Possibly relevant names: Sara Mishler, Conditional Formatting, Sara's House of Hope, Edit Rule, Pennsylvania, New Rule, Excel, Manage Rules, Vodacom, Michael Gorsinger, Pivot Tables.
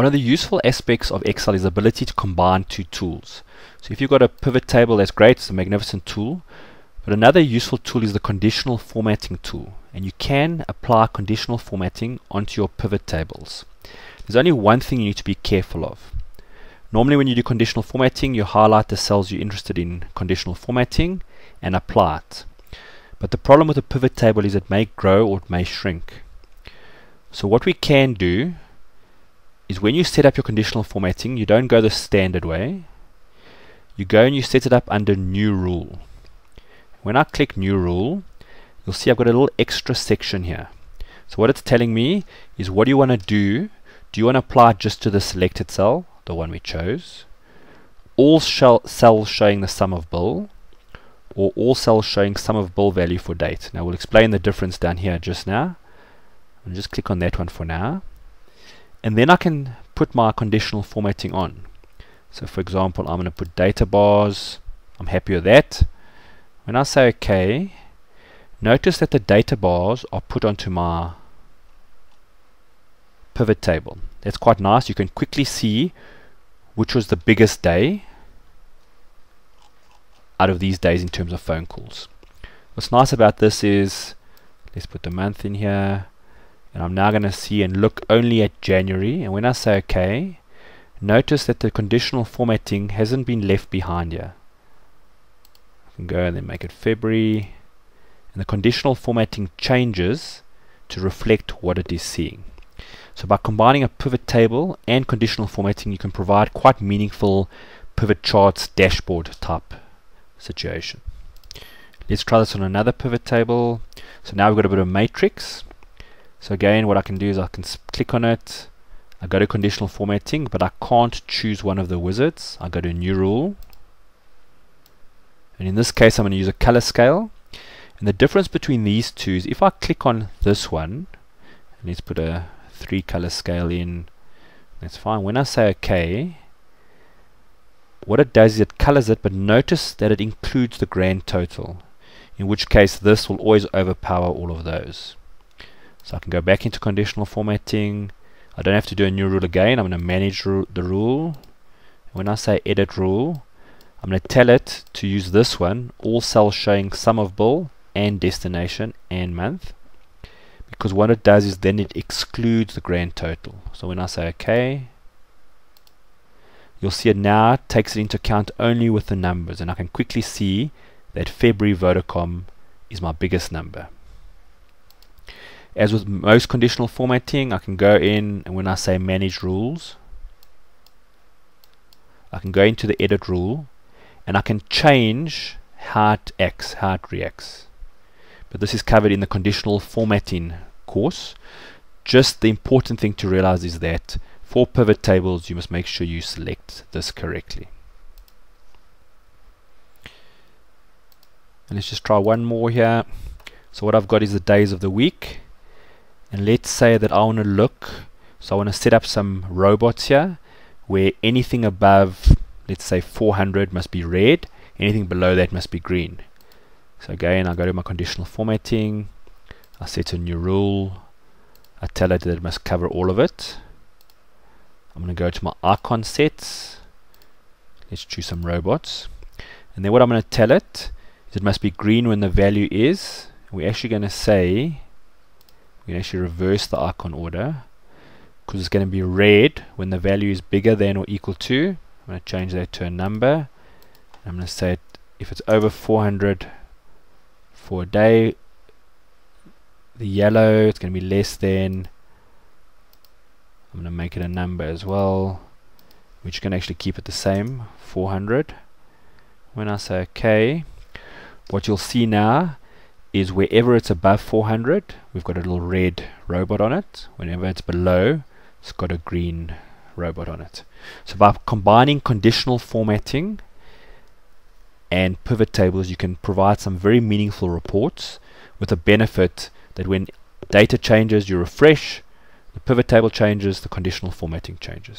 One of the useful aspects of Excel is the ability to combine two tools. So if you've got a pivot table, that's great, it's a magnificent tool. But another useful tool is the conditional formatting tool, and you can apply conditional formatting onto your pivot tables. There's only one thing you need to be careful of. Normally when you do conditional formatting, you highlight the cells you're interested in conditional formatting and apply it. But the problem with a pivot table is it may grow or it may shrink. So what we can do is when you set up your conditional formatting, you don't go the standard way. You go and you set it up under New Rule. When I click New Rule, you'll see I've got a little extra section here. So what it's telling me is, what do you want to do? Do you want to apply just to the selected cell, the one we chose, all cells showing the sum of bill, or all cells showing sum of bill value for date? Now we'll explain the difference down here just now. I'll just click on that one for now. And then I can put my conditional formatting on. So for example, I'm going to put data bars. I'm happy with that. When I say OK, notice that the data bars are put onto my pivot table. That's quite nice. You can quickly see which was the biggest day out of these days in terms of phone calls. What's nice about this is, let's put the month in here, and I'm now going to see and look only at January. And when I say OK, notice that the conditional formatting hasn't been left behind here. Go and then make it February, and the conditional formatting changes to reflect what it is seeing. So by combining a pivot table and conditional formatting, you can provide quite meaningful pivot charts, dashboard type situation. Let's try this on another pivot table. So now we've got a bit of a matrix. So again, what I can do is I can click on it, I go to conditional formatting, but I can't choose one of the wizards. I go to New Rule. And in this case, I'm going to use a color scale. And the difference between these two is, if I click on this one, and let's put a 3 color scale in, that's fine. When I say OK, what it does is it colors it, but notice that it includes the grand total, in which case this will always overpower all of those. So I can go back into conditional formatting. I don't have to do a new rule again. I'm going to manage the rule. When I say edit rule, I'm going to tell it to use this one, all cells showing sum of bill and destination and month, because what it does is then it excludes the grand total. So when I say OK, you'll see it now takes it into account only with the numbers, and I can quickly see that February Vodacom is my biggest number. As with most conditional formatting, I can go in, and when I say manage rules, I can go into the edit rule, and I can change how it acts, how it reacts. But this is covered in the conditional formatting course. Just the important thing to realize is that for pivot tables, you must make sure you select this correctly. And let's just try one more here. So what I've got is the days of the week. And let's say that I want to look, so I want to set up some robots here, where anything above, let's say 400, must be red, anything below that must be green. So again, I go to my conditional formatting, I set a new rule, I tell it that it must cover all of it. I'm going to go to my icon sets, let's choose some robots, and then what I'm going to tell it is it must be green when the value is, we're actually going to say, we can actually reverse the icon order, because it's going to be red when the value is bigger than or equal to. I'm going to change that to a number. I'm going to say if it's over 400 for a day, the yellow, it's going to be less than. I'm going to make it a number as well. We're just going to actually keep it the same, 400. When I say OK, what you'll see now is wherever it's above 400, we've got a little red robot on it. Whenever it's below, it's got a green robot on it. So by combining conditional formatting and pivot tables, you can provide some very meaningful reports, with a benefit that when data changes, you refresh, the pivot table changes, the conditional formatting changes.